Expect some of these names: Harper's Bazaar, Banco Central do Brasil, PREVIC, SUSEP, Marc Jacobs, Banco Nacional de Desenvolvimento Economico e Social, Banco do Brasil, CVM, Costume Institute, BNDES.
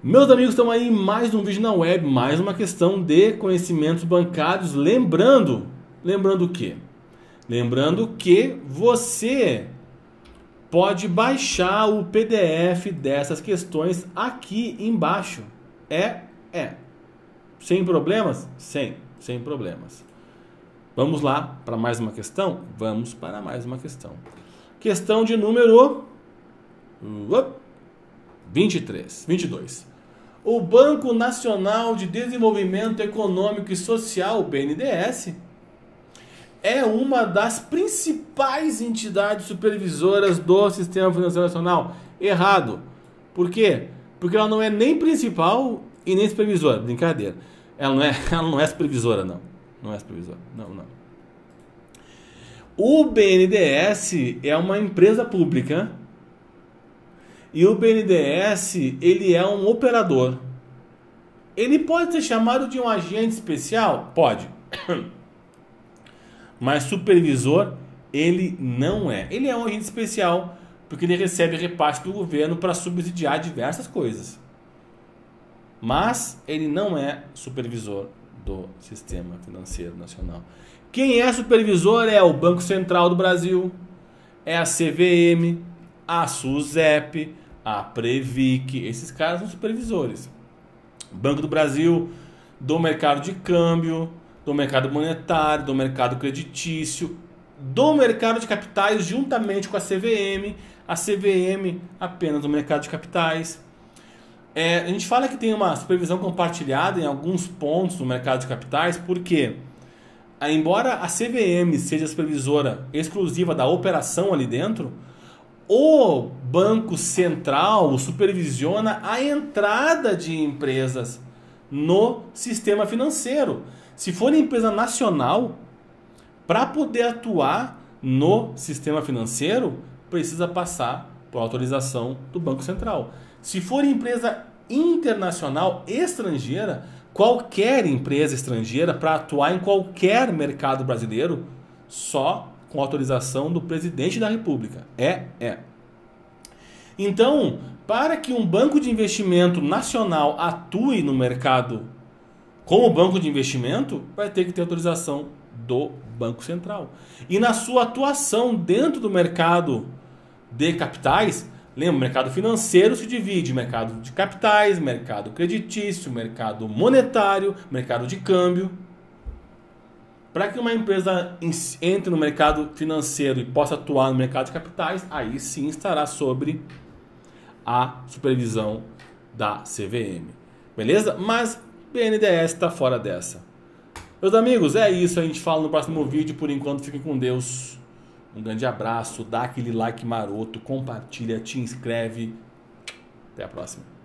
Meus amigos, estamos aí em mais um vídeo na web, mais uma questão de conhecimentos bancários. Lembrando o quê? Lembrando que você pode baixar o PDF dessas questões aqui embaixo. Sem problemas? Sem problemas. Vamos lá para mais uma questão? Vamos para mais uma questão. Questão de número 22. O Banco Nacional de Desenvolvimento Econômico e Social, o BNDES, é uma das principais entidades supervisoras do sistema financeiro nacional. Errado. Por quê? Porque ela não é nem principal e nem supervisora. Brincadeira. Ela não é supervisora, não. Não é supervisora. Não, não. O BNDES é uma empresa pública e o BNDES, ele é um operador. Ele pode ser chamado de um agente especial? Pode. Mas supervisor, ele não é. Ele é um agente especial porque ele recebe repasse do governo para subsidiar diversas coisas. Mas ele não é supervisor do sistema financeiro nacional. Quem é supervisor é o Banco Central do Brasil, é a CVM, a SUSEP, a PREVIC. Esses caras são supervisores. Banco do Brasil, do mercado de câmbio, do mercado monetário, do mercado creditício, do mercado de capitais, juntamente com a CVM. A CVM apenas do mercado de capitais. A gente fala que tem uma supervisão compartilhada em alguns pontos do mercado de capitais, porque, embora a CVM seja a supervisora exclusiva da operação ali dentro, o Banco Central supervisiona a entrada de empresas no sistema financeiro. Se for empresa nacional, para poder atuar no sistema financeiro, precisa passar por autorização do Banco Central. Se for empresa internacional, estrangeira, qualquer empresa estrangeira para atuar em qualquer mercado brasileiro, só com autorização do presidente da República. Então, para que um banco de investimento nacional atue no mercado como banco de investimento, vai ter que ter autorização do Banco Central. E na sua atuação dentro do mercado de capitais, lembra, o mercado financeiro se divide em mercado de capitais, mercado creditício, mercado monetário, mercado de câmbio. Para que uma empresa entre no mercado financeiro e possa atuar no mercado de capitais, aí sim estará sobre a supervisão da CVM. Beleza? Mas BNDES está fora dessa. Meus amigos, é isso. A gente fala no próximo vídeo. Por enquanto, fiquem com Deus. Um grande abraço. Dá aquele like maroto. Compartilha. Te inscreve. Até a próxima.